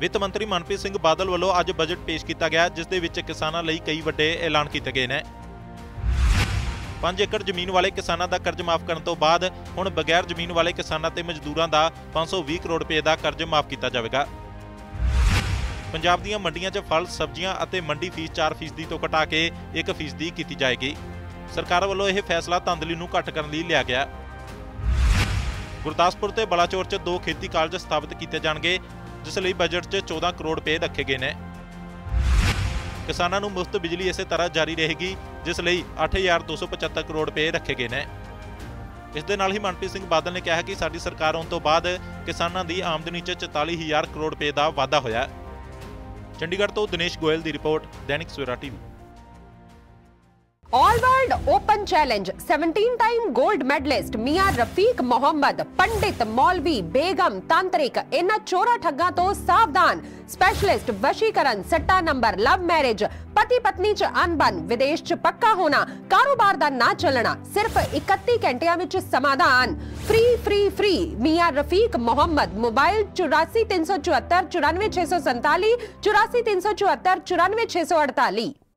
ਵਿੱਤ ਮੰਤਰੀ मनप्रीत सिंह बादल ਵੱਲੋਂ ਅੱਜ ਬਜਟ ਪੇਸ਼ ਕੀਤਾ ਗਿਆ ਜਿਸ ਦੇ ਵਿੱਚ ਕਿਸਾਨਾਂ ਲਈ ਕਈ ਵੱਡੇ ਐਲਾਨ ਕੀਤੇ ਗਏ ਨੇ। 5 ਏਕੜ ਜ਼ਮੀਨ ਵਾਲੇ ਕਿਸਾਨਾਂ ਦਾ ਕਰਜ਼ ਮਾਫ ਕਰਨ ਤੋਂ ਬਾਅਦ ਹੁਣ ਬਗੈਰ ਜ਼ਮੀਨ ਵਾਲੇ ਕਿਸਾਨਾਂ ਤੇ ਮਜ਼ਦੂਰਾਂ ਦਾ 520 ਕਰੋੜ ਰੁਪਏ ਦਾ ਕਰਜ਼ ਮਾਫ ਕੀਤਾ ਜਾਵੇਗਾ। ਪੰਜਾਬ ਦੀਆਂ ਮੰਡੀਆਂ 'ਚ ਫਲ, ਸਬਜ਼ੀਆਂ ਅਤੇ ਮੰਡੀ ਫੀਸ 4% ਤੋਂ ਘਟਾ ਕੇ 1% ਕੀਤੀ ਜਾਏਗੀ। ਸਰਕਾਰ ਵੱਲੋਂ ਇਹ ਫੈਸਲਾ ਧਾਂਦਲੀ ਨੂੰ ਘੱਟ ਕਰਨ ਲਈ ਲਿਆ ਗਿਆ। गुरदासपुर ते बलाचौर 'ਚ 2 खेती ਕਾਲਜ ਸਥਾਪਿਤ ਕੀਤੇ ਜਾਣਗੇ ਜਿਸ ਲਈ ਬਜਟ 'ਚ 14 ਕਰੋੜ ਰੁਪਏ ਰੱਖੇ ਗਏ ਨੇ। ਕਿਸਾਨਾਂ ਨੂੰ ਮੁਫਤ ਬਿਜਲੀ ਇਸੇ ਤਰ੍ਹਾਂ ਜਾਰੀ ਰਹੇਗੀ ਜਿਸ ਲਈ 8275 ਕਰੋੜ ਰੁਪਏ ਰੱਖੇ ਗਏ ਨੇ। ਇਸ ਦੇ ਨਾਲ ਹੀ मनप्रीत सिंह बादल ने ਕਿਹਾ ਕਿ ਸਾਡੀ ਸਰਕਾਰ ਆਉਣ ਤੋਂ ਬਾਅਦ ਕਿਸਾਨਾਂ ਦੀ ਆਮਦਨੀ 'ਚ 44000 ਕਰੋੜ ਰੁਪਏ ਦਾ ਵਾਧਾ ਹੋਇਆ। ਚੰਡੀਗੜ੍ਹ ਤੋਂ ਦਿਨੇਸ਼ ਗੋਇਲ ਦੀ ਰਿਪੋਰਟ, Dainik Savera TV। All world open challenge 17 time gold medalist मियां रफीक मोहम्मद, पंडित, मौलवी, बेगम, तांत्रिक, इन्हां चोरा ठग्गा तो सावधान। स्पेशलिस्ट वशीकरण, सट्टा नंबर, लव मैरिज, पति पत्नी च अनबन, विदेश च पक्का होना, कारोबार दा ना चलना, सिर्फ 31 घंटिया विच समाधान। फ्री फ्री फ्री मियां रफीक मोहम्मद। मोबाइल 84 374 94 647 84 374 94 648।